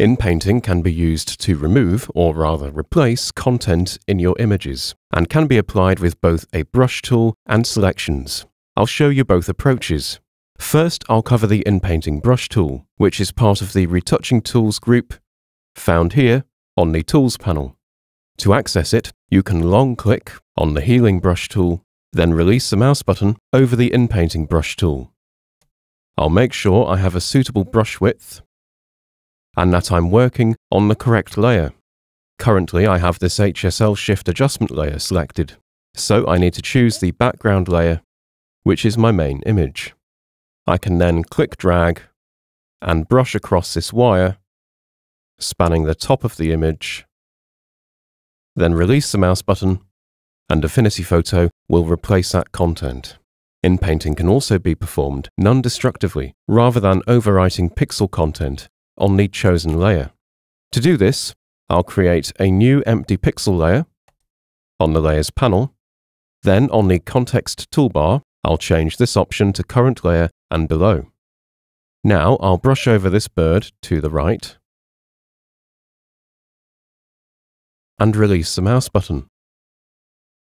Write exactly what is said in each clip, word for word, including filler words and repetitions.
Inpainting can be used to remove, or rather replace, content in your images, and can be applied with both a brush tool and selections. I'll show you both approaches. First, I'll cover the Inpainting brush tool, which is part of the Retouching Tools group, found here on the Tools panel. To access it, you can long-click on the Healing brush tool, then release the mouse button over the Inpainting brush tool. I'll make sure I have a suitable brush width, and that I'm working on the correct layer. Currently, I have this H S L Shift Adjustment layer selected, so I need to choose the background layer, which is my main image. I can then click drag and brush across this wire, spanning the top of the image, then release the mouse button, and Affinity Photo will replace that content. Inpainting can also be performed non-destructively, rather than overwriting pixel content on the chosen layer. To do this, I'll create a new empty pixel layer on the Layers panel. Then on the Context toolbar, I'll change this option to Current Layer and Below. Now I'll brush over this bird to the right and release the mouse button.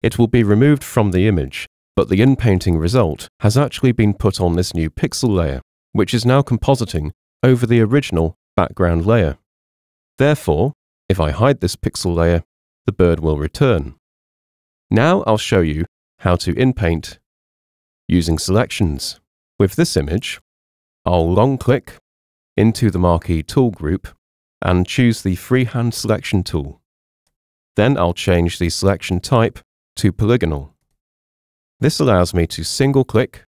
It will be removed from the image, but the Inpainting result has actually been put on this new pixel layer, which is now compositing over the original background layer. Therefore, if I hide this pixel layer, the bird will return. Now I'll show you how to inpaint using selections. With this image, I'll long click into the Marquee tool group and choose the Freehand Selection tool. Then I'll change the selection type to Polygonal. This allows me to single click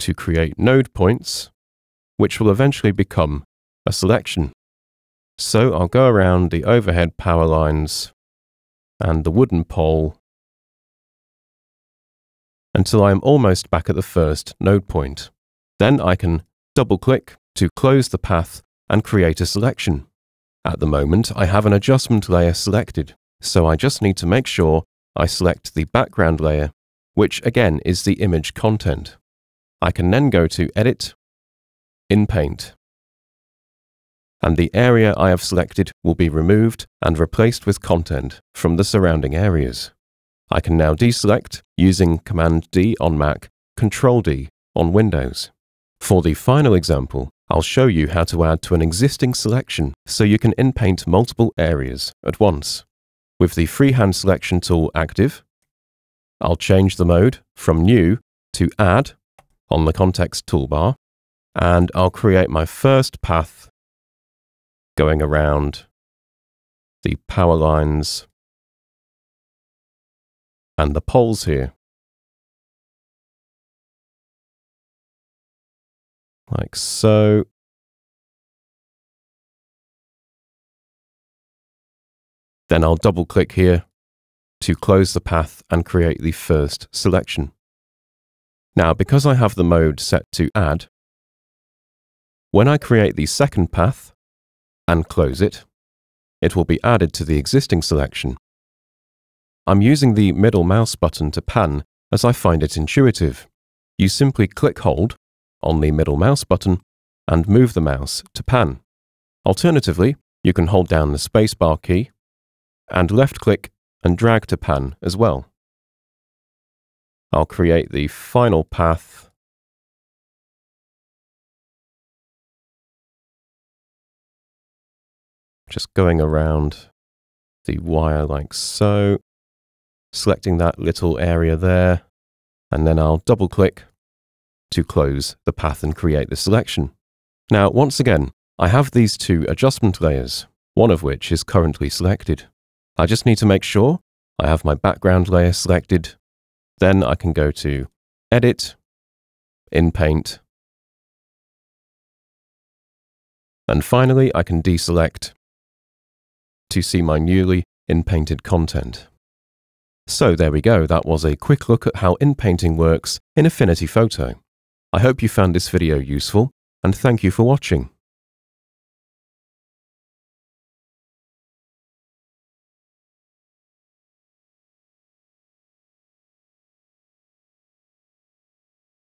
to create node points, which will eventually become a selection. So I'll go around the overhead power lines and the wooden pole until I'm almost back at the first node point. Then I can double-click to close the path and create a selection. At the moment, I have an adjustment layer selected, so I just need to make sure I select the background layer, which again is the image content. I can then go to Edit, Inpaint, and the area I have selected will be removed and replaced with content from the surrounding areas. I can now deselect using Command D on Mac, Control D on Windows. For the final example, I'll show you how to add to an existing selection so you can inpaint multiple areas at once. With the Freehand Selection tool active, I'll change the mode from New to Add on the Context toolbar, and I'll create my first path going around the power lines and the poles here, like so. Then I'll double click here to close the path and create the first selection. Now, because I have the mode set to Add, when I create the second path and close it, it will be added to the existing selection. I'm using the middle mouse button to pan as I find it intuitive. You simply click hold on the middle mouse button and move the mouse to pan. Alternatively, you can hold down the spacebar key and left click and drag to pan as well. I'll create the final path just going around the wire like so, selecting that little area there, and then I'll double click to close the path and create the selection. Now, once again, I have these two adjustment layers, one of which is currently selected. I just need to make sure I have my background layer selected. Then I can go to Edit, Inpaint, and finally I can deselect to see my newly inpainted content. So there we go, that was a quick look at how Inpainting works in Affinity Photo. I hope you found this video useful, and thank you for watching.